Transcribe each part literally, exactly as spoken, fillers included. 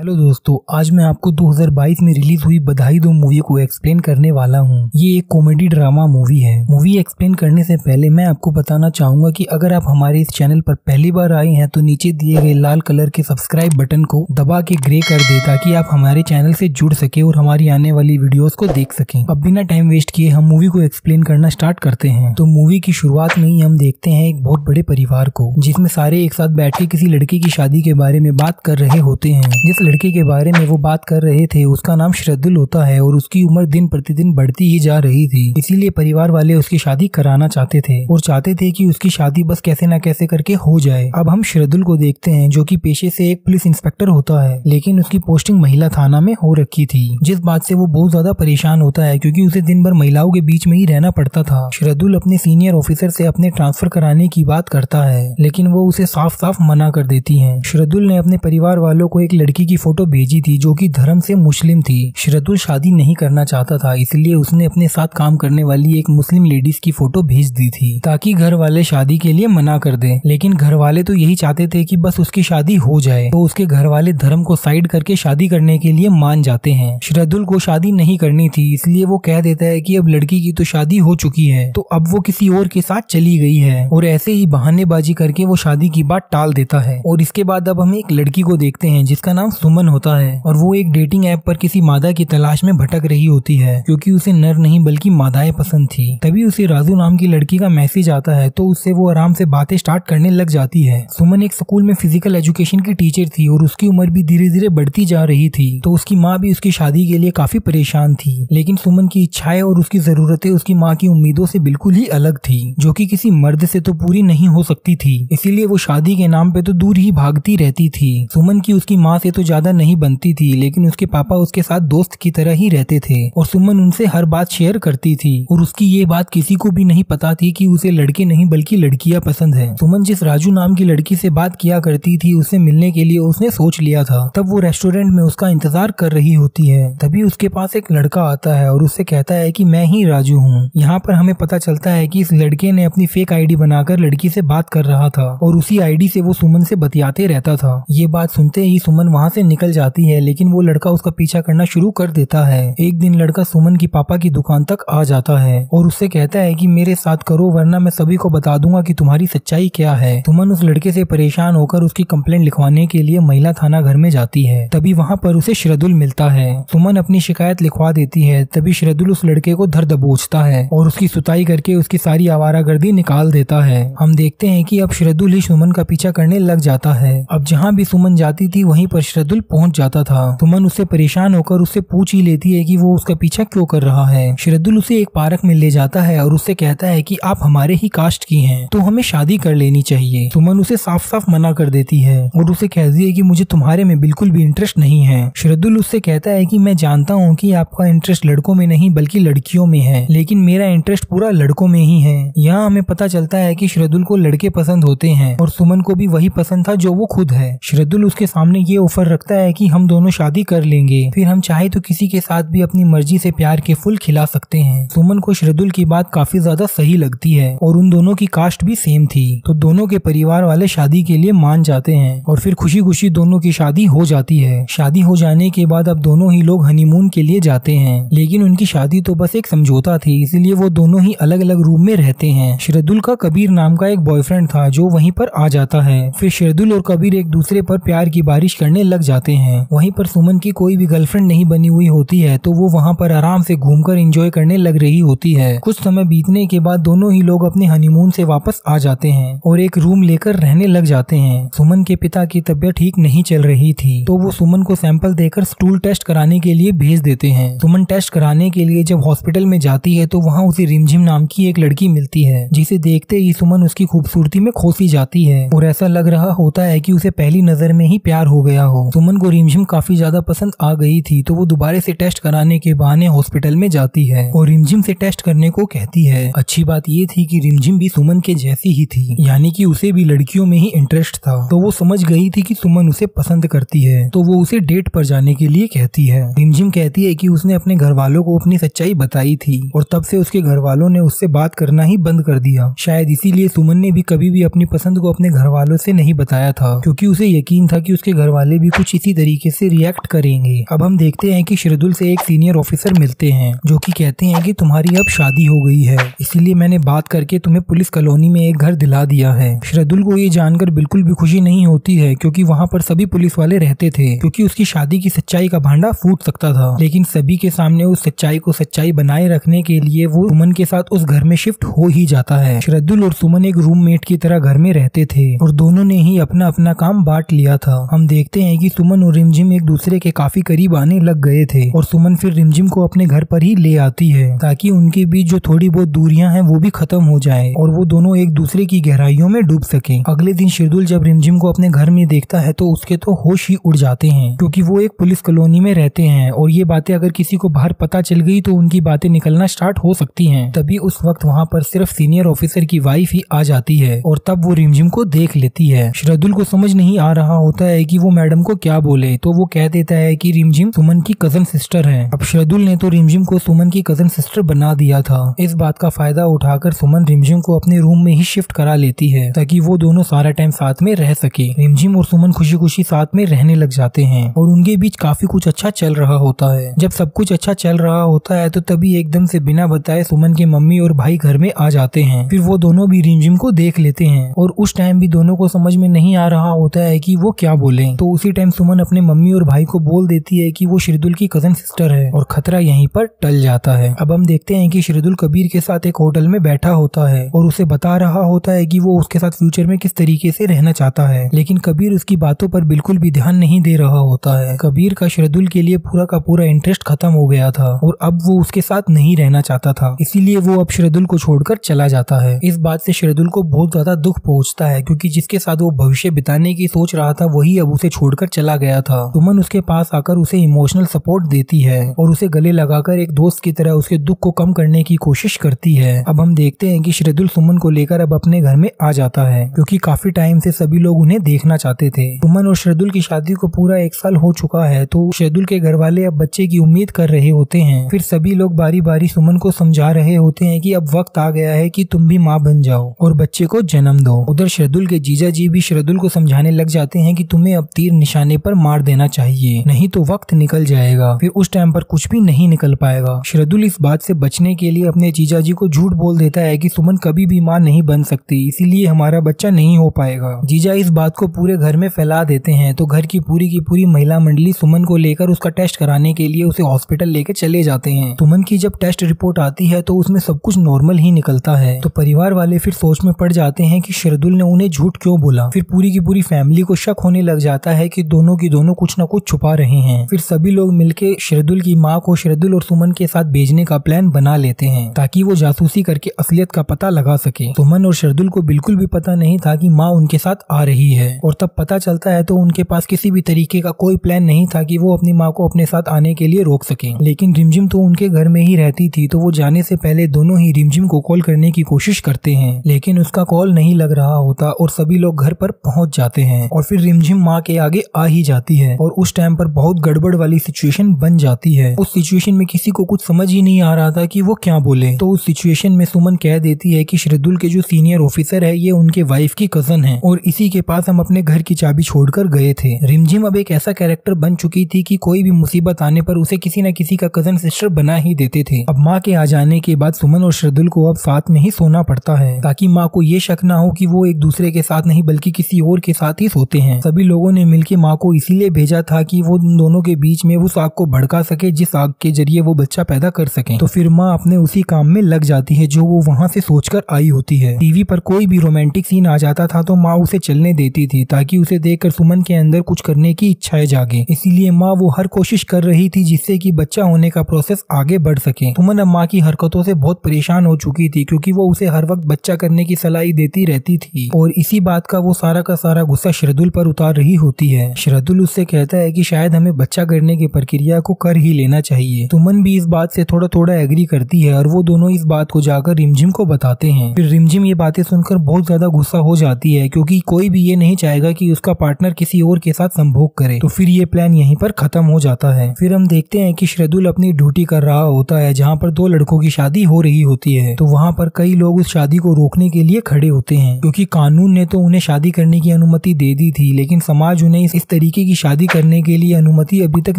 Hello दोस्तों, आज मैं आपको दो हज़ार बाईस में रिलीज हुई बधाई दो मूवी को एक्सप्लेन करने वाला हूं। ये एक कॉमेडी ड्रामा मूवी है। मूवी एक्सप्लेन करने से पहले मैं आपको बताना चाहूंगा कि अगर आप हमारे इस चैनल पर पहली बार आए हैं तो नीचे दिए गए लाल कलर के सब्सक्राइब बटन को दबा के ग्रे कर दे ताकि आप हमारे चैनल से जुड़ सके और हमारी आने वाली वीडियोज को देख सके। अब बिना टाइम वेस्ट किए हम मूवी को एक्सप्लेन करना स्टार्ट करते हैं। तो मूवी की शुरुआत में ही हम देखते हैं एक बहुत बड़े परिवार को, जिसमें सारे एक साथ बैठ के किसी लड़के की शादी के बारे में बात कर रहे होते हैं। जिस लड़के के बारे में वो बात कर रहे थे उसका नाम श्रद्धुल होता है और उसकी उम्र दिन प्रतिदिन बढ़ती ही जा रही थी। इसीलिए परिवार वाले उसकी शादी कराना चाहते थे और चाहते थे कि उसकी शादी बस कैसे ना कैसे करके हो जाए। अब हम श्रद्धुल को देखते हैं जो कि पेशे से एक पुलिस इंस्पेक्टर होता है, लेकिन उसकी पोस्टिंग महिला थाना में हो रखी थी, जिस बात से वो बहुत ज्यादा परेशान होता है क्योंकि उसे दिन भर महिलाओं के बीच में ही रहना पड़ता था। श्रद्धुल अपने सीनियर ऑफिसर से अपने ट्रांसफर कराने की बात करता है, लेकिन वो उसे साफ साफ मना कर देती है। श्रद्धुल ने अपने परिवार वालों को एक लड़की की फोटो भेजी थी जो कि धर्म से मुस्लिम थी। श्रद्धुल शादी नहीं करना चाहता था, इसलिए उसने अपने साथ काम करने वाली एक मुस्लिम लेडीज की फोटो भेज दी थी ताकि घर वाले शादी के लिए मना कर दें। लेकिन घर वाले तो यही चाहते थे कि बस उसकी शादी हो जाए, तो उसके घर वाले धर्म को साइड करके शादी करने के लिए मान जाते हैं। श्रद्धुल को शादी नहीं करनी थी, इसलिए वो कह देता है कि अब लड़की की तो शादी हो चुकी है, तो अब वो किसी और के साथ चली गई है, और ऐसे ही बहानेबाजी करके वो शादी की बात टाल देता है। और इसके बाद अब हम एक लड़की को देखते हैं जिसका नाम सुमन होता है, और वो एक डेटिंग ऐप पर किसी मादा की तलाश में भटक रही होती है क्योंकि उसे नर नहीं बल्कि मादाएं पसंद थी। तभी उसे राजू नाम की लड़की का मैसेज आता है, तो उससे वो आराम से बातें स्टार्ट करने लग जाती है। सुमन एक स्कूल में फिजिकल एजुकेशन की टीचर थी और उसकी उम्र भी धीरे धीरे बढ़ती जा रही थी, तो उसकी माँ भी उसकी शादी के लिए काफी परेशान थी। लेकिन सुमन की इच्छाएं और उसकी जरूरतें उसकी माँ की उम्मीदों से बिल्कुल ही अलग थी, जो कि किसी मर्द से तो पूरी नहीं हो सकती थी। इसीलिए वो शादी के नाम पे तो दूर ही भागती रहती थी। सुमन की उसकी माँ से तो ज्यादा नहीं बनती थी, लेकिन उसके पापा उसके साथ दोस्त की तरह ही रहते थे और सुमन उनसे हर बात शेयर करती थी, और उसकी ये बात किसी को भी नहीं पता थी कि उसे लड़के नहीं बल्कि लड़कियां पसंद है। सुमन जिस राजू नाम की लड़की से बात किया करती थी उससे मिलने के लिए उसने सोच लिया था। तब वो रेस्टोरेंट में उसका इंतजार कर रही होती है, तभी उसके पास एक लड़का आता है और उससे कहता है कि मैं ही राजू हूँ। यहाँ पर हमें पता चलता है कि इस लड़के ने अपनी फेक आईडी बनाकर लड़की से बात कर रहा था और उसी आईडी से वो सुमन से बतियाते रहता था। ये बात सुनते ही सुमन वहाँ से निकल जाती है, लेकिन वो लड़का उसका पीछा करना शुरू कर देता है। एक दिन लड़का सुमन की पापा की दुकान तक आ जाता है और उससे कहता है कि मेरे साथ करो वरना मैं सभी को बता दूंगा कि तुम्हारी सच्चाई क्या है। सुमन उस लड़के से परेशान होकर उसकी कंप्लेंट लिखवाने के लिए महिला थाना घर में जाती है। तभी वहाँ पर उसे श्रद्धुल मिलता है। सुमन अपनी शिकायत लिखवा देती है, तभी श्रद्धुल उस लड़के को धर दबोचता है और उसकी सुताई करके उसकी सारी आवारागर्दी निकाल देता है। हम देखते हैं कि अब श्रद्धुल ही सुमन का पीछा करने लग जाता है। अब जहाँ भी सुमन जाती थी वहीं पर श्रद्धुल पहुंच जाता था। सुमन उससे परेशान होकर उससे पूछ ही लेती है कि वो उसका पीछा क्यों कर रहा है। श्रद्धुल उसे एक पार्क में ले जाता है और उससे कहता है कि आप हमारे ही कास्ट की हैं, तो हमें शादी कर लेनी चाहिए। सुमन उसे साफ साफ मना कर देती है और उसे कहती है कि मुझे तुम्हारे में बिल्कुल भी इंटरेस्ट नहीं है। श्रद्धुल उससे कहता है कि मैं जानता हूँ कि आपका इंटरेस्ट लड़कों में नहीं बल्कि लड़कियों में है, लेकिन मेरा इंटरेस्ट पूरा लड़कों में ही है। यहाँ हमें पता चलता है कि श्रद्धुल को लड़के पसंद होते हैं और सुमन को भी वही पसंद था जो वो खुद है। श्रद्धुल उसके सामने ये ऑफर रखता है कि हम दोनों शादी कर लेंगे, फिर हम चाहे तो किसी के साथ भी अपनी मर्जी से प्यार के फूल खिला सकते हैं। सुमन को श्रद्धुल की बात काफी ज्यादा सही लगती है और उन दोनों की कास्ट भी सेम थी, तो दोनों के परिवार वाले शादी के लिए मान जाते हैं और फिर खुशी खुशी दोनों की शादी हो जाती है। शादी हो जाने के बाद अब दोनों ही लोग हनीमून के लिए जाते हैं, लेकिन उनकी शादी तो बस एक समझौता थी, इसलिए वो दोनों ही अलग अलग रूम में रहते हैं। श्रद्धुल का कबीर नाम का एक बॉयफ्रेंड था जो वहीं पर आ जाता है। फिर श्रद्धुल और कबीर एक दूसरे पर प्यार की बारिश करने लग जाते हैं। वहीं पर सुमन की कोई भी गर्लफ्रेंड नहीं बनी हुई होती है, तो वो वहाँ पर आराम से घूमकर एंजॉय करने लग रही होती है। कुछ समय बीतने के बाद दोनों ही लोग अपने हनीमून से वापस आ जाते हैं और एक रूम लेकर रहने लग जाते हैं। सुमन के पिता की तबीयत ठीक नहीं चल रही थी, तो वो सुमन को सैंपल देकर स्टूल टेस्ट कराने के लिए भेज देते हैं। सुमन टेस्ट कराने के लिए जब हॉस्पिटल में जाती है तो वहाँ उसे रिमझिम नाम की एक लड़की मिलती है, जिसे देखते ही सुमन उसकी खूबसूरती में खोसी जाती है और ऐसा लग रहा होता है कि उसे पहली नजर में ही प्यार हो गया हो। सुमन को रिमझिम काफी ज्यादा पसंद आ गई थी, तो वो दोबारा से टेस्ट कराने के बहाने हॉस्पिटल में जाती है और रिमझिम से टेस्ट करने को कहती है। अच्छी बात ये थी कि रिमझिम भी सुमन के जैसी ही थी, यानी कि उसे भी लड़कियों में ही इंटरेस्ट था, तो वो समझ गई थी कि सुमन उसे पसंद करती है, तो वो उसे डेट पर जाने के लिए कहती है। रिमझिम कहती है कि उसने अपने घर वालों को अपनी सच्चाई बताई थी और तब से उसके घर वालों ने उससे बात करना ही बंद कर दिया। शायद इसीलिए सुमन ने भी कभी भी अपनी पसंद को अपने घर वालों से नहीं बताया था, क्योंकि उसे यकीन था कि उसके घर वाले भी कुछ कुछ इसी तरीके से रिएक्ट करेंगे। अब हम देखते हैं कि श्रद्धुल से एक सीनियर ऑफिसर मिलते हैं जो कि कहते हैं कि तुम्हारी अब शादी हो गई है, इसीलिए मैंने बात करके तुम्हें पुलिस कॉलोनी में एक घर दिला दिया है। श्रद्धुल को ये जानकर बिल्कुल भी खुशी नहीं होती है क्योंकि वहाँ पर सभी पुलिस वाले रहते थे, क्योंकि उसकी शादी की सच्चाई का भांडा फूट सकता था। लेकिन सभी के सामने उस सच्चाई को सच्चाई बनाए रखने के लिए वो सुमन के साथ उस घर में शिफ्ट हो ही जाता है। श्रद्धुल और सुमन एक रूममेट की तरह घर में रहते थे और दोनों ने ही अपना अपना काम बांट लिया था। हम देखते हैं कि सुमन और रिमझिम एक दूसरे के काफी करीब आने लग गए थे और सुमन फिर रिमझिम को अपने घर पर ही ले आती है ताकि उनके बीच जो थोड़ी बहुत दूरियां हैं वो भी खत्म हो जाए और वो दोनों एक दूसरे की गहराइयों में डूब सके। अगले दिन श्रद्धुल जब रिमझिम को अपने घर में देखता है तो उसके तो होश ही उड़ जाते हैं क्योंकि वो एक पुलिस कॉलोनी में रहते हैं और ये बातें अगर किसी को बाहर पता चल गई तो उनकी बातें निकलना स्टार्ट हो सकती हैं। तभी उस वक्त वहाँ पर सिर्फ सीनियर ऑफिसर की वाइफ ही आ जाती है और तब वो रिमझिम को देख लेती है। श्रद्धुल को समझ नहीं आ रहा होता है कि वो मैडम को क्या बोले, तो वो कह देता है कि रिमझिम सुमन की कजन सिस्टर है। अब श्रद्धुल ने तो रिमझिम को सुमन की कजन सिस्टर बना दिया था। इस बात का फायदा उठाकर सुमन रिमझिम को अपने रूम में ही शिफ्ट करा लेती है ताकि वो दोनों सारा टाइम साथ में रह सके। रिमझिम और सुमन खुशी खुशी साथ में रहने लग जाते हैं और उनके बीच काफी कुछ अच्छा चल रहा होता है। जब सब कुछ अच्छा चल रहा होता है तो तभी एकदम से बिना बताए सुमन के मम्मी और भाई घर में आ जाते हैं। फिर वो दोनों भी रिमझिम को देख लेते हैं और उस टाइम भी दोनों को समझ में नहीं आ रहा होता है कि वो क्या बोले। तो उसी टाइम सुमन अपने मम्मी और भाई को बोल देती है कि वो श्रद्धुल की कजन सिस्टर है और खतरा यहीं पर टल जाता है। अब हम देखते हैं कि श्रद्धुल कबीर के साथ एक होटल में बैठा होता है और उसे बता रहा होता है कि वो उसके साथ फ्यूचर में किस तरीके से रहना चाहता है, लेकिन कबीर उसकी बातों पर बिल्कुल भी ध्यान नहीं दे रहा होता है। कबीर का श्रद्धुल के लिए पूरा का पूरा इंटरेस्ट खत्म हो गया था और अब वो उसके साथ नहीं रहना चाहता था, इसीलिए वो अब श्रद्धुल को छोड़कर चला जाता है। इस बात से श्रद्धुल को बहुत ज्यादा दुख पहुंचता है क्योंकि जिसके साथ वो भविष्य बिताने की सोच रहा था वही अब उसे छोड़कर चला गया था। सुमन उसके पास आकर उसे इमोशनल सपोर्ट देती है और उसे गले लगाकर एक दोस्त की तरह उसके दुख को कम करने की कोशिश करती है। अब हम देखते हैं कि श्रद्धुल सुमन को लेकर अब अपने घर में आ जाता है क्योंकि काफी टाइम से सभी लोग उन्हें देखना चाहते थे। सुमन और श्रद्धुल की शादी को पूरा एक साल हो चुका है तो श्रद्धुल के घर वाले अब बच्चे की उम्मीद कर रहे होते हैं। फिर सभी लोग बारी बारी सुमन को समझा रहे होते हैं कि अब वक्त आ गया है कि तुम भी माँ बन जाओ और बच्चे को जन्म दो। उधर श्रद्धुल के जीजा जी भी श्रद्धुल को समझाने लग जाते हैं कि तुम्हें अब तीर निशाने पर मार देना चाहिए, नहीं तो वक्त निकल जाएगा, फिर उस टाइम पर कुछ भी नहीं निकल पाएगा। श्रद्धुल इस बात से बचने के लिए अपने जीजा जी को झूठ बोल देता है कि सुमन कभी भी माँ नहीं बन सकती, इसीलिए हमारा बच्चा नहीं हो पाएगा। जीजा इस बात को पूरे घर में फैला देते हैं तो घर की पूरी की पूरी महिला मंडली सुमन को लेकर उसका टेस्ट कराने के लिए उसे हॉस्पिटल लेकर चले जाते हैं। सुमन की जब टेस्ट रिपोर्ट आती है तो उसमें सब कुछ नॉर्मल ही निकलता है तो परिवार वाले फिर सोच में पड़ जाते हैं कि श्रद्धुल ने उन्हें झूठ क्यों बोला। फिर पूरी की पूरी फैमिली को शक होने लग जाता है कि दोनों की दोनों कुछ न कुछ छुपा रहे हैं। फिर सभी लोग मिलके श्रद्धुल की माँ को श्रद्धुल और सुमन के साथ भेजने का प्लान बना लेते हैं ताकि वो जासूसी करके असलियत का पता लगा सके। सुमन और श्रद्धुल को बिल्कुल भी पता नहीं था कि माँ उनके साथ आ रही है और तब पता चलता है तो उनके पास किसी भी तरीके का कोई प्लान नहीं था कि वो अपनी माँ को अपने साथ आने के लिए रोक सके। लेकिन रिमझिम तो उनके घर में ही रहती थी तो वो जाने से पहले दोनों ही रिमझिम को कॉल करने की कोशिश करते हैं लेकिन उसका कॉल नहीं लग रहा होता और सभी लोग घर पर पहुंच जाते हैं और फिर रिमझिम माँ के आगे आ ही जाती है और उस टाइम पर बहुत गड़बड़ वाली सिचुएशन बन जाती है। उस सिचुएशन में किसी को कुछ समझ ही नहीं आ रहा था कि वो क्या बोले। तो उस सिचुएशन में सुमन कह देती है कि श्रद्धुल के जो सीनियर ऑफिसर है ये उनके वाइफ की कजन है और इसी के पास हम अपने घर की चाबी छोड़कर गए थे। रिमझिम अब एक ऐसा कैरेक्टर बन चुकी थी कि कोई भी मुसीबत आने पर उसे किसी न किसी का कजन सिस्टर बना ही देते थे। अब माँ के आ जाने के बाद सुमन और श्रद्धुल को अब साथ में ही सोना पड़ता है ताकि माँ को ये शक ना हो कि वो एक दूसरे के साथ नहीं बल्कि किसी और के साथ ही सोते हैं। सभी लोगों ने मिलकर माँ को इसीलिए भेजा था कि वो उन दोनों के बीच में उस आग को भड़का सके जिस आग के जरिए वो बच्चा पैदा कर सके। तो फिर माँ अपने उसी काम में लग जाती है जो वो वहाँ से सोचकर आई होती है। टीवी पर कोई भी रोमांटिक सीन आ जाता था तो माँ उसे चलने देती थी ताकि उसे देखकर सुमन के अंदर कुछ करने की इच्छाएं जागे, इसीलिए माँ वो हर कोशिश कर रही थी जिससे कि बच्चा होने का प्रोसेस आगे बढ़ सके। सुमन अब माँ की हरकतों से बहुत परेशान हो चुकी थी क्योंकि वो उसे हर वक्त बच्चा करने की सलाह देती रहती थी और इसी बात का वो सारा का सारा गुस्सा श्रद्धुल पर उतार रही होती है। श्रद्धुल उससे कहता है कि शायद हमें बच्चा करने की प्रक्रिया को कर ही लेना चाहिए। सुमन भी इस बात से थोड़ा थोड़ा एग्री करती है और वो दोनों इस बात को जाकर रिमझिम को बताते हैं। फिर रिमझिम ये बातें सुनकर बहुत ज्यादा गुस्सा हो जाती है क्योंकि कोई भी ये नहीं चाहेगा कि उसका पार्टनर किसी और के साथ संभोग करे। तो फिर ये प्लान यहीं पर खत्म हो जाता है। फिर हम देखते हैं कि श्रद्धुल अपनी ड्यूटी कर रहा होता है जहाँ पर दो लड़कों की शादी हो रही होती है तो वहाँ पर कई लोग उस शादी को रोकने के लिए खड़े होते हैं क्योंकि कानून ने तो उन्हें शादी करने की अनुमति दे दी थी लेकिन समाज उन्हें इस तरीके की शादी करने के लिए अनुमति अभी तक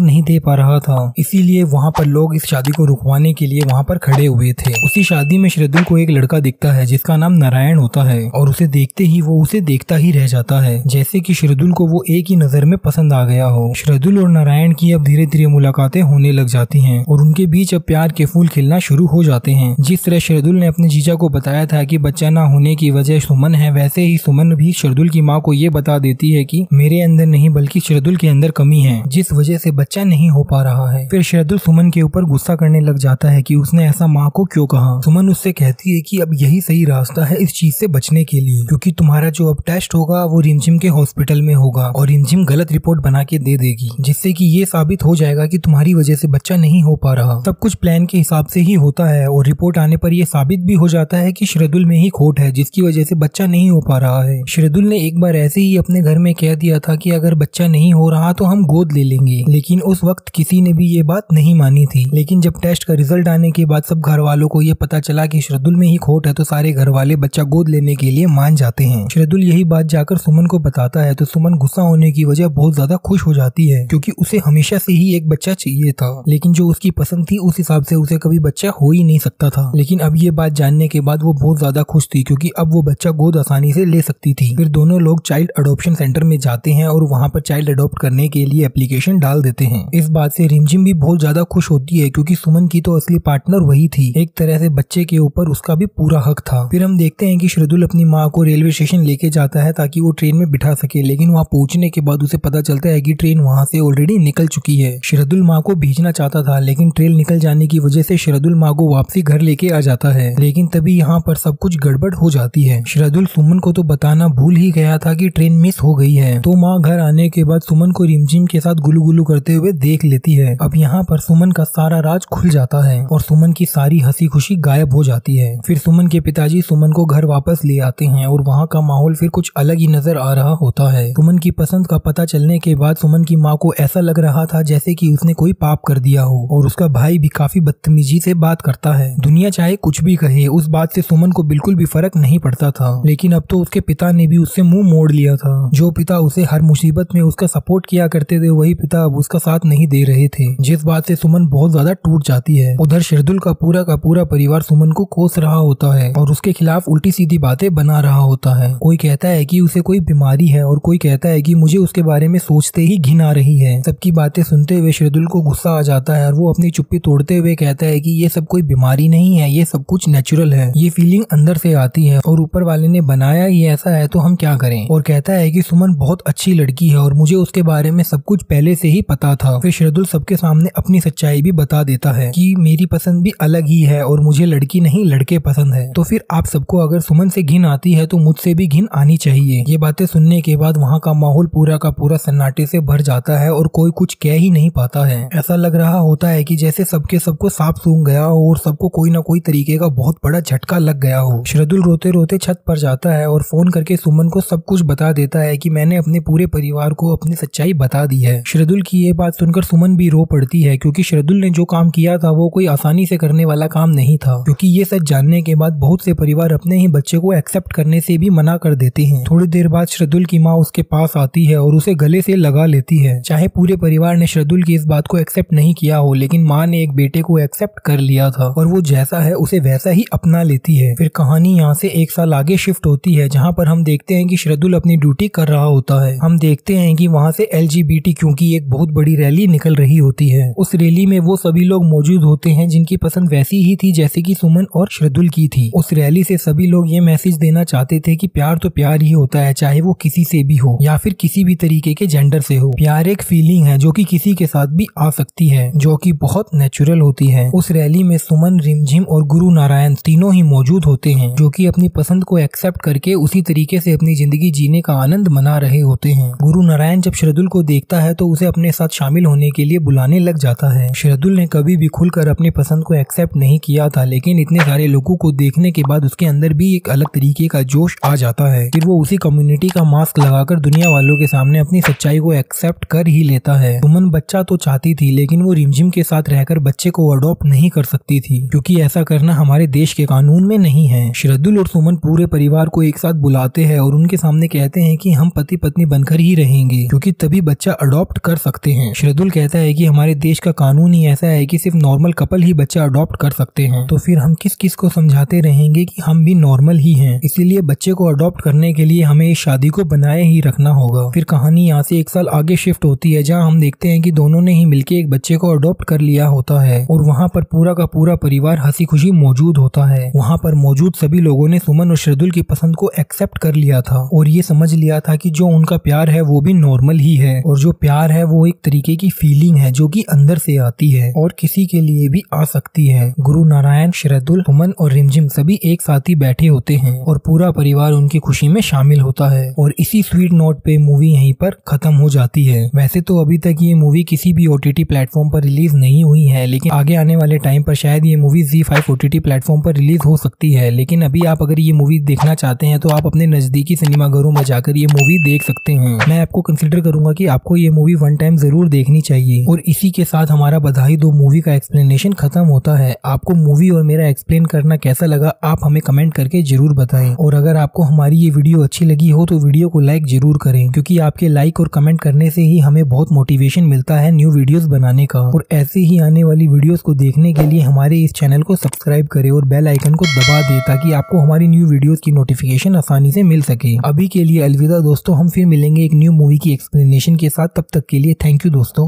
नहीं दे पा रहा था, इसीलिए वहाँ पर लोग इस शादी को रुकवाने के लिए वहाँ पर खड़े हुए थे। उसी शादी में श्रद्धुल को एक लड़का दिखता है जिसका नाम नारायण होता है और उसे देखते ही वो उसे देखता ही रह जाता है, जैसे कि श्रद्धुल को वो एक ही नजर में पसंद आ गया हो। श्रद्धुल और नारायण की अब धीरे धीरे मुलाकातें होने लग जाती हैं और उनके बीच अब प्यार के फूल खिलना शुरू हो जाते हैं। जिस तरह श्रद्धुल ने अपने जीजा को बताया था कि बच्चा ना होने की वजह सुमन है, वैसे ही सुमन भी श्रद्धुल की माँ को ये बता देती है कि मेरे अंदर नहीं बल्कि श्रद्धुल के अंदर कमी है, जिस वजह से बच्चा नहीं हो पा रहा है। फिर श्रद्धुल सुमन के ऊपर गुस्सा करने लग जाता है कि उसने ऐसा माँ को क्यों कहा। सुमन उससे कहती है कि अब यही सही रास्ता है इस चीज से बचने के लिए, क्योंकि तुम्हारा जो अब टेस्ट होगा वो रिमझिम के हॉस्पिटल में होगा और रिमझिम गलत रिपोर्ट बना के दे देगी, जिससे कि ये साबित हो जाएगा कि तुम्हारी वजह से बच्चा नहीं हो पा रहा। सब कुछ प्लान के हिसाब से ही होता है और रिपोर्ट आने पर यह साबित भी हो जाता है कि श्रद्धुल में ही खोट है, जिसकी वजह से बच्चा नहीं हो पा रहा है। श्रद्धुल ने एक बार ऐसे ही अपने घर में कह दिया था कि अगर बच्चा नहीं हो रहा तो हम गोद ले लेंगे, लेकिन उस वक्त किसी ने भी ये बात नहीं मानी थी। लेकिन जब टेस्ट का रिजल्ट आने के बाद सब घर वालों को ये पता चला कि श्रद्धुल में ही खोट है तो सारे घर वाले बच्चा गोद लेने के लिए मान जाते हैं। श्रद्धुल यही बात जाकर सुमन को बताता है तो सुमन गुस्सा होने की वजह बहुत ज्यादा खुश हो जाती है, क्योंकि उसे हमेशा से ही एक बच्चा चाहिए था, लेकिन जो उसकी पसंद थी उस हिसाब से उसे कभी बच्चा हो ही नहीं सकता था। लेकिन अब ये बात जानने के बाद वो बहुत ज्यादा खुश थी, क्योंकि अब वो बच्चा गोद आसानी से ले सकती थी। फिर दोनों लोग चाइल्ड अडोप्शन सेंटर में जाते हैं और वहाँ पर चाइल्ड अडोप्ट करने के लिए एप्लीकेशन डाल देते हैं। इस बात से रिमझिम भी बहुत ज्यादा खुश होती है, क्योंकि सुमन की तो असली पार्टनर वही थी, एक तरह से बच्चे के ऊपर उसका भी पूरा हक था। फिर हम देखते हैं कि श्रद्धुल अपनी माँ को रेलवे स्टेशन लेके जाता है ताकि वो ट्रेन में बिठा सके, लेकिन वहाँ पहुँचने के बाद उसे पता चलता है कि ट्रेन वहाँ से ऑलरेडी निकल चुकी है। श्रद्धुल माँ को भेजना चाहता था, लेकिन ट्रेन निकल जाने की वजह से श्रद्धुल माँ को वापसी घर लेके आ जाता है, लेकिन तभी यहाँ पर सब कुछ गड़बड़ हो जाती है। श्रद्धुल सुमन को तो बताना भूल ही गया था कि ट्रेन मिस हो गई है, तो माँ घर आने के बाद सुमन को रिमझिम के साथ गुलू गुलू करते हुए देख लेती है। अब यहाँ पर सुमन का सारा राज खुल जाता है और सुमन की सारी हंसी खुशी गायब हो जाती है। फिर सुमन के पिताजी सुमन को घर वापस ले आते हैं और वहाँ का माहौल फिर कुछ अलग ही नजर आ रहा होता है। सुमन की पसंद का पता चलने के बाद सुमन की माँ को ऐसा लग रहा था जैसे कि उसने कोई पाप कर दिया हो, और उसका भाई भी काफी बदतमीजी से बात करता है। दुनिया चाहे कुछ भी कहे, उस बात से सुमन को बिल्कुल भी फर्क नहीं पड़ता था, लेकिन अब तो उसके पिता ने भी उससे मुंह मोड़ लिया था। जो पिता उसे हर मुसीबत में उसका सपोर्ट किया करते थे, वही पिता अब उसका साथ नहीं दे रहे थे, जिस बात से सुमन बहुत ज्यादा टूट जाती है। उधर श्रद्धुल का पूरा का पूरा परिवार सुमन को कोस रहा होता है और उसके खिलाफ उल्टी सीधी बातें बना रहा होता है। कोई कहता है कि उसे कोई बीमारी है और कोई कहता है कि मुझे उसके बारे में सोचते ही घिन आ रही है। सबकी बातें सुनते हुए श्रद्धुल को गुस्सा आ जाता है और वो अपनी चुप्पी तोड़ते हुए कहता है कि ये सब कोई बीमारी नहीं है, ये सब कुछ नेचुरल है, ये फीलिंग अंदर से आती है और ऊपर वाले ने बनाया ही ऐसा है तो हम क्या करें। और कहता है कि सुमन बहुत अच्छी लड़की है और मुझे उसके बारे में सब कुछ पहले से ही पता था। फिर श्रद्धुल सबके सामने अपनी सच्चाई भी बता देता है कि मेरी पसंद भी अलग ही है और मुझे लड़की नहीं लड़के पसंद है। तो फिर आप सबको अगर सुमन से घिन आती है तो मुझसे भी घिन आनी चाहिए। ये बातें सुनने के बाद वहाँ का माहौल पूरा का पूरा सन्नाटे से भर जाता है और कोई कुछ कह ही नहीं पाता है। ऐसा लग रहा होता है कि जैसे सबके सबको सांप सूंघ गया हो और सबको कोई ना कोई तरीके का बहुत बड़ा झटका लग गया हो। श्रद्धुल रोते रोते छत पर जाता है और फोन करके सुमन को सब कुछ बता देता है कि मैंने अपने पूरे परिवार को अपनी सच्चाई बता दी है। श्रद्धुल की ये बात सुनकर सुमन भी रो पड़ती है, क्योंकि श्रद्धुल ने जो काम किया था वो कोई आसानी से करने वाला काम नहीं था, क्योंकि ये सच जानने के बाद बहुत से परिवार अपने ही बच्चे को एक्सेप्ट करने से भी मना कर देते हैं। थोड़ी देर बाद श्रद्धुल की माँ उसके पास आती है और उसे गले से लगा लेती है। चाहे पूरे परिवार ने श्रद्धुल की इस बात को एक्सेप्ट नहीं किया हो, लेकिन माँ ने एक बेटे को एक्सेप्ट कर लिया था और वो जैसा है उसे वैसा ही अपना लेती है। फिर कहानी यहाँ से एक साल आगे शिफ्ट होती है, जहाँ पर हम देखते हैं कि श्रद्धुल अपनी ड्यूटी कर रहा होता है। हम देखते हैं कि वहाँ से एलजीबीटी क्योंकि एक बहुत बड़ी रैली निकल रही होती है। उस रैली में वो सभी लोग मौजूद होते हैं जिनकी पसंद वैसी ही थी जैसे कि सुमन और श्रद्धुल की थी। उस रैली से सभी लोग ये मैसेज देना चाहते थे कि प्यार तो प्यार ही होता है, चाहे वो किसी से भी हो या फिर किसी भी तरीके के जेंडर से हो। प्यार एक फीलिंग है जो कि किसी के साथ भी आ सकती है, जो कि बहुत नेचुरल होती है। उस रैली में सुमन, रिमझिम और गुरु नारायण तीनों ही मौजूद होते हैं, जो कि अपनी पसंद को एक्सेप्ट करके उसी तरीके से अपनी जिंदगी जीने का आनंद मना रहे होते हैं। गुरु नारायण जब श्रद्धुल को देखता है तो उसे अपने साथ शामिल होने के लिए बुलाने लग जाता है। श्रद्धुल ने कभी भी खुलकर अपनी पसंद को एक्सेप्ट नहीं किया था, लेकिन इतने सारे लोगों को देखने के बाद उसके अंदर भी एक अलग तरीके का जोश आ जाता है। फिर वो उसी कम्युनिटी का मास्क लगाकर दुनिया वालों के सामने अपनी सच्चाई को एक्सेप्ट कर ही लेता है। सुमन बच्चा तो चाहती थी, लेकिन वो रिमझिम के साथ रहकर बच्चे को अडॉप्ट नहीं कर सकती थी, क्योंकि ऐसा करना हमारे देश के कानून में नहीं है। श्रद्धुल और सुमन पूरे परिवार को एक साथ बुलाते हैं और उनके सामने कहते हैं कि हम पति पत्नी बनकर ही रहें। रहेंगे, क्योंकि तभी बच्चा अडॉप्ट कर सकते हैं। श्रद्धुल कहता है कि हमारे देश का कानून ही ऐसा है कि सिर्फ नॉर्मल कपल ही बच्चा अडॉप्ट कर सकते हैं, तो फिर हम किस किस को समझाते रहेंगे कि हम भी नॉर्मल ही हैं। इसीलिए बच्चे को अडॉप्ट करने के लिए हमें इस शादी को बनाए ही रखना होगा। फिर कहानी यहाँ से एक साल आगे शिफ्ट होती है, जहाँ हम देखते हैं कि दोनों ने ही मिलकर एक बच्चे को अडॉप्ट कर लिया होता है और वहाँ पर पूरा का पूरा परिवार हंसी खुशी मौजूद होता है। वहाँ पर मौजूद सभी लोगों ने सुमन और श्रद्धुल की पसंद को एक्सेप्ट कर लिया था और ये समझ लिया था कि जो उनका प्यार है वो भी नॉर्मल ही है और जो प्यार है वो एक तरीके की फीलिंग है जो कि अंदर से आती है और किसी के लिए भी आ सकती है। गुरु, नारायण, श्रद्धुल, सुमन और रिमझिम सभी एक साथ ही बैठे होते हैं और पूरा परिवार उनकी खुशी में शामिल होता है। और इसी स्वीट नोट पे मूवी यहीं पर खत्म हो जाती है। वैसे तो अभी तक ये मूवी किसी भी ओटीटी प्लेटफॉर्म पर रिलीज नहीं हुई है, लेकिन आगे आने वाले टाइम पर शायद ये movie Zee five OTT platform पर रिलीज हो सकती है। लेकिन अभी आप अगर ये मूवी देखना चाहते हैं तो आप अपने नजदीकी सिनेमाघरों में जाकर ये मूवी देख सकते हैं। मैं आपको कंसिडर करूंगा कि आपको ये मूवी वन टाइम जरूर देखनी चाहिए। और इसी के साथ हमारा बधाई दो मूवी का एक्सप्लेनेशन खत्म होता है। आपको मूवी और मेरा एक्सप्लेन करना कैसा लगा आप हमें कमेंट करके जरूर बताएं। और अगर आपको हमारी ये वीडियो अच्छी लगी हो तो वीडियो को लाइक जरूर करें, क्योंकि आपके लाइक और कमेंट करने से ही हमें बहुत मोटिवेशन मिलता है न्यू वीडियोस बनाने का। और ऐसे ही आने वाली वीडियोस को देखने के लिए हमारे इस चैनल को सब्सक्राइब करें और बेल आइकन को दबा दें ताकि आपको हमारी न्यू वीडियोस की नोटिफिकेशन आसानी से मिल सके। अभी के लिए अलविदा दोस्तों, हम फिर मिलेंगे एक न्यू मूवी की एक्सप्लेनेशन के साथ। तब तक के लिए थैंक यू दोस्तों।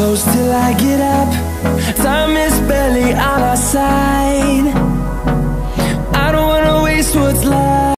Close till I get up, time is barely on our side. I don't wanna waste what's left.